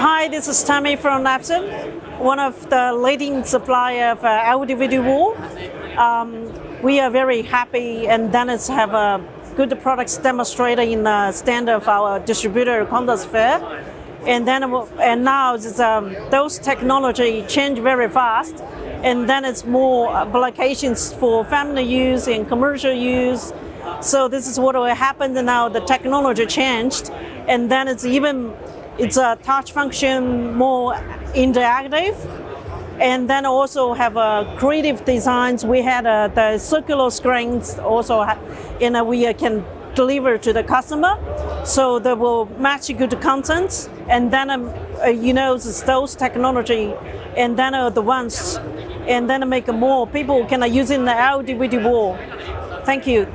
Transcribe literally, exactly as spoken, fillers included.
Hi, this is Tammy from Absen, one of the leading supplier of uh, L D V D wool. Um, we are very happy, and Dennis have a good products demonstrated in the stand of our distributor Condos Fair. And then and now it's, um, those technology change very fast, and then it's more applications for family use and commercial use. So this is what happened now. The technology changed, and then it's even it's a touch function, more interactive, and then also have a creative designs. We had a, the circular screens also, and uh, we can deliver to the customer, so they will match good contents. And then um, uh, you know those technology, and then uh, the ones, and then make more people can uh, use in the L D V D wall. Thank you.